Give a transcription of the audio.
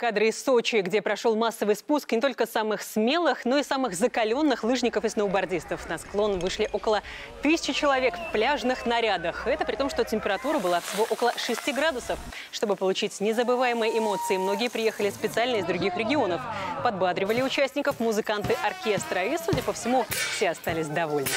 Кадры из Сочи, где прошел массовый спуск не только самых смелых, но и самых закаленных лыжников и сноубордистов. На склон вышли около 1000 человек в пляжных нарядах. Это при том, что температура была всего около 6 градусов. Чтобы получить незабываемые эмоции, многие приехали специально из других регионов. Подбадривали участников музыканты оркестра. И, судя по всему, все остались довольны.